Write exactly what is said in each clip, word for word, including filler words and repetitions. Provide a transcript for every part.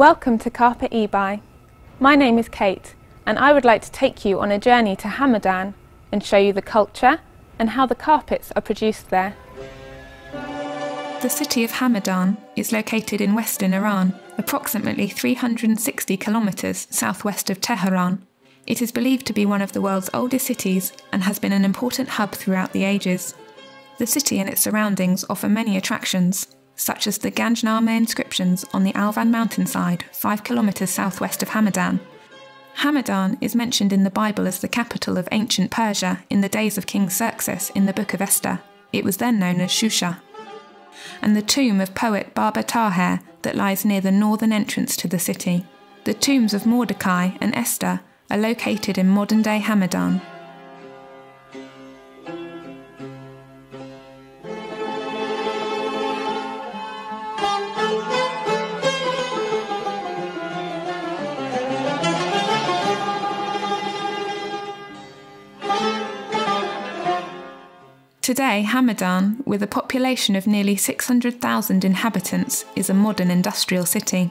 Welcome to Carpet eBuy. My name is Kate and I would like to take you on a journey to Hamadan and show you the culture and how the carpets are produced there. The city of Hamadan is located in western Iran, approximately three hundred sixty kilometers southwest of Tehran. It is believed to be one of the world's oldest cities and has been an important hub throughout the ages. The city and its surroundings offer many attractions, such as the Ganjnameh inscriptions on the Alvand mountainside, five kilometers southwest of Hamadan. Hamadan is mentioned in the Bible as the capital of ancient Persia in the days of King Xerxes in the Book of Esther. It was then known as Shusha. And the tomb of poet Baba Taher that lies near the northern entrance to the city. The tombs of Mordecai and Esther are located in modern-day Hamadan. Today, Hamadan, with a population of nearly six hundred thousand inhabitants, is a modern industrial city.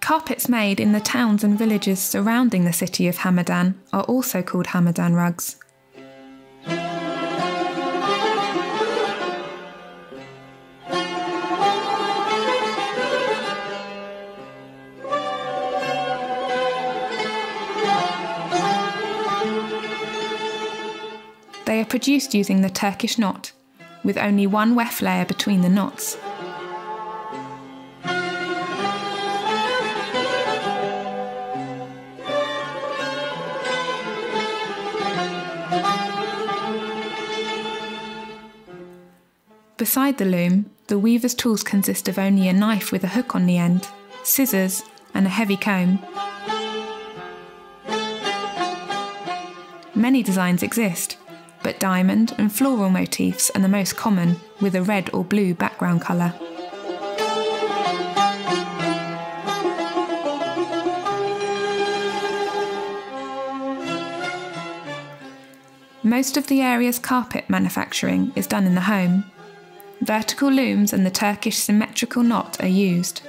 Carpets made in the towns and villages surrounding the city of Hamadan are also called Hamadan rugs. They are produced using the Turkish knot, with only one weft layer between the knots. Beside the loom, the weaver's tools consist of only a knife with a hook on the end, scissors, and a heavy comb. Many designs exist, but diamond and floral motifs are the most common, with a red or blue background colour. Most of the area's carpet manufacturing is done in the home. Vertical looms and the Turkish symmetrical knot are used.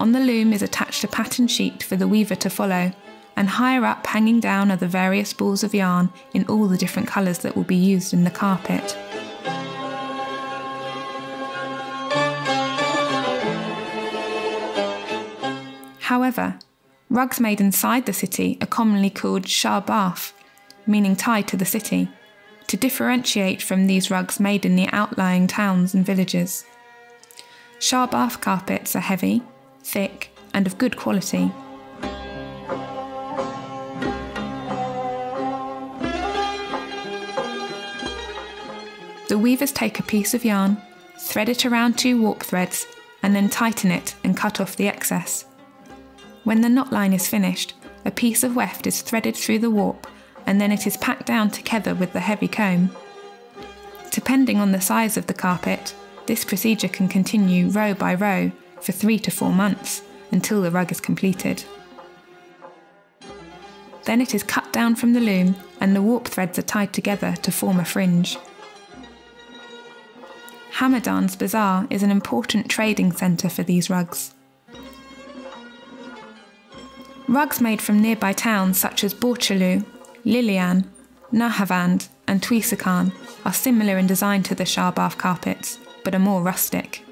On the loom is attached a pattern sheet for the weaver to follow, and higher up hanging down are the various balls of yarn in all the different colours that will be used in the carpet. However, rugs made inside the city are commonly called sharbaf, meaning tied to the city, to differentiate from these rugs made in the outlying towns and villages. Sharbaf carpets are heavy, thick, and of good quality. The weavers take a piece of yarn, thread it around two warp threads, and then tighten it and cut off the excess. When the knot line is finished, a piece of weft is threaded through the warp, and then it is packed down together with the heavy comb. Depending on the size of the carpet, this procedure can continue row by row for three to four months until the rug is completed. Then it is cut down from the loom, and the warp threads are tied together to form a fringe. Hamadan's bazaar is an important trading centre for these rugs. Rugs made from nearby towns such as Borchalu, Lilian, Nahavand and Twisakan are similar in design to the sharbaf carpets, but are more rustic.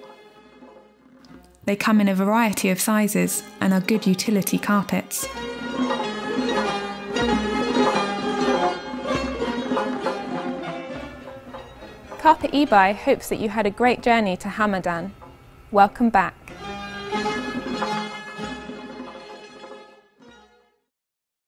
They come in a variety of sizes and are good utility carpets. Carpet eBuy hopes that you had a great journey to Hamadan. Welcome back.